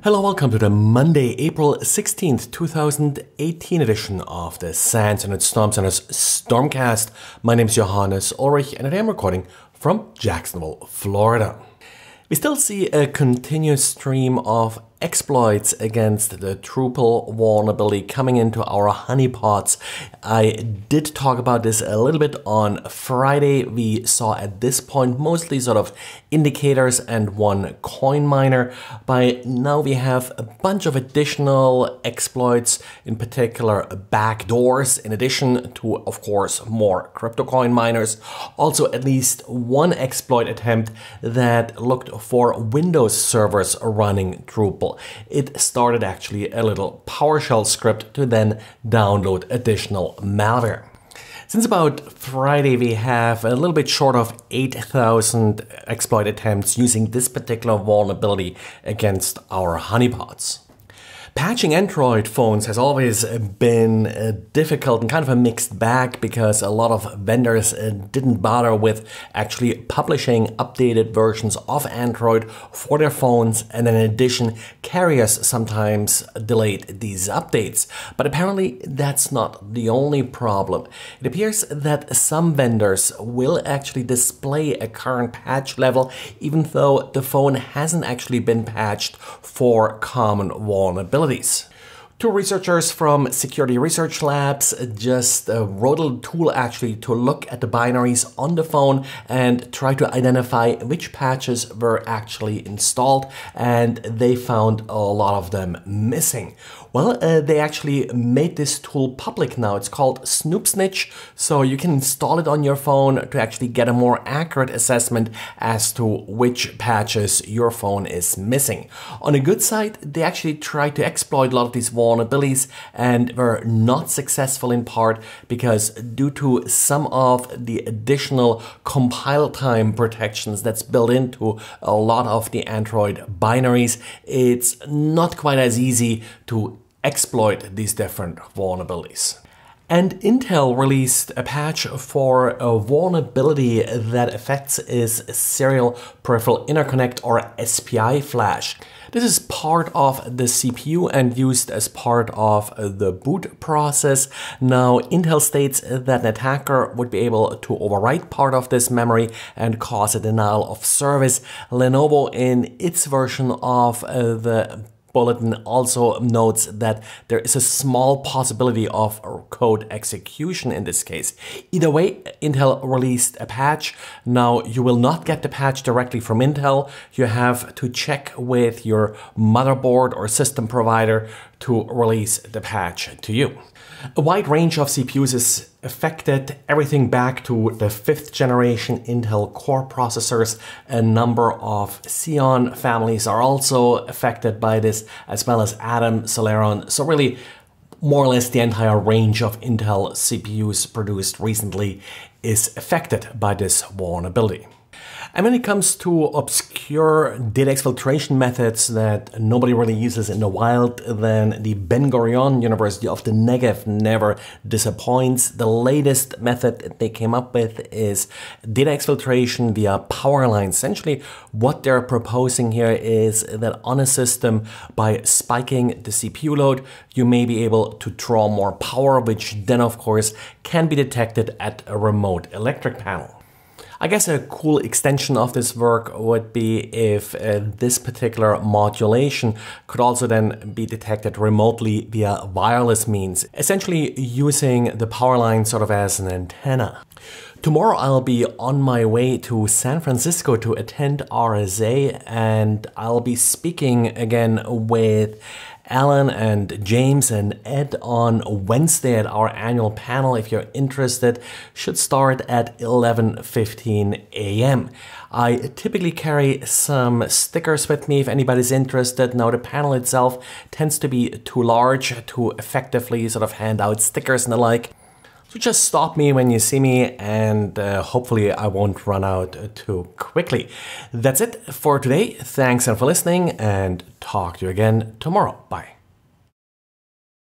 Hello, welcome to the Monday, April 16th, 2018 edition of the Sands and Storm Center's Stormcast. My name is Johannes Ulrich and I am recording from Jacksonville, Florida. We still see a continuous stream of exploits against the Drupal vulnerability coming into our honeypots. I did talk about this a little bit on Friday. We saw at this point mostly sort of indicators and one coin miner. By now we have a bunch of additional exploits, in particular backdoors, in addition to, of course, more crypto coin miners. Also at least one exploit attempt that looked for Windows servers running Drupal. It started actually a little PowerShell script to then download additional malware. Since about Friday, we have a little bit short of 8,000 exploit attempts using this particular vulnerability against our honeypots. Patching Android phones has always been difficult and kind of a mixed bag because a lot of vendors didn't bother with actually publishing updated versions of Android for their phones, and in addition, carriers sometimes delayed these updates. But apparently that's not the only problem. It appears that some vendors will actually display a current patch level even though the phone hasn't actually been patched for common vulnerabilities. Two researchers from Security Research Labs just wrote a tool actually to look at the binaries on the phone and try to identify which patches were actually installed, and they found a lot of them missing. Well, they actually made this tool public now. It's called Snoop Snitch, so you can install it on your phone to actually get a more accurate assessment as to which patches your phone is missing. On the good side, they actually tried to exploit a lot of these vulnerabilities and were not successful, in part because due to some of the additional compile time protections that's built into a lot of the Android binaries, it's not quite as easy to exploit these different vulnerabilities. And Intel released a patch for a vulnerability that affects its serial peripheral interconnect, or SPI flash. This is part of the CPU and used as part of the boot process. Now, Intel states that an attacker would be able to overwrite part of this memory and cause a denial of service. Lenovo, in its version of the bulletin, also notes that there is a small possibility of code execution in this case. Either way, Intel released a patch. Now, you will not get the patch directly from Intel. You have to check with your motherboard or system provider to release the patch to you. A wide range of CPUs is affected, everything back to the 5th generation Intel Core processors. A number of Xeon families are also affected by this, as well as Atom, Celeron. So really, more or less the entire range of Intel CPUs produced recently is affected by this vulnerability. And when it comes to obscure data exfiltration methods that nobody really uses in the wild, then the Ben-Gurion University of the Negev never disappoints. The latest method they came up with is data exfiltration via power lines. Essentially, what they're proposing here is that on a system, by spiking the CPU load, you may be able to draw more power, which then, of course, can be detected at a remote electric panel. I guess a cool extension of this work would be if this particular modulation could also then be detected remotely via wireless means, essentially using the power line sort of as an antenna. Tomorrow I'll be on my way to San Francisco to attend RSA, and I'll be speaking again with Alan and James and Ed on Wednesday at our annual panel. If you're interested, should start at 11:15 a.m. I typically carry some stickers with me if anybody's interested. Now, the panel itself tends to be too large to effectively sort of hand out stickers and the like. So just stop me when you see me, and hopefully I won't run out too quickly. That's it for today. Thanks for listening, and talk to you again tomorrow. Bye.